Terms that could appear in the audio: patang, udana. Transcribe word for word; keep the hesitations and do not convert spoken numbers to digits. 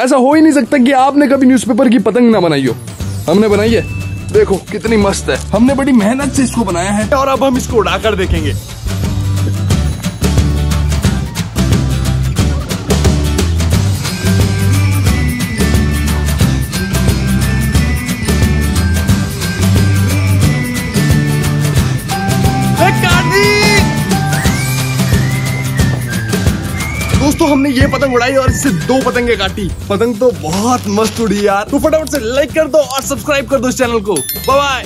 ऐसा हो ही नहीं सकता कि आपने कभी न्यूज़पेपर की पतंग ना बनाई हो। हमने बनाई है, देखो कितनी मस्त है। हमने बड़ी मेहनत से इसको बनाया है और अब हम इसको उड़ाकर देखेंगे। दोस्तों हमने ये पतंग उड़ाई और इससे दो पतंगे काटी। पतंग तो बहुत मस्त उड़ी यार। तो फटाफट से लाइक कर दो और सब्सक्राइब कर दो इस चैनल को। Bye bye.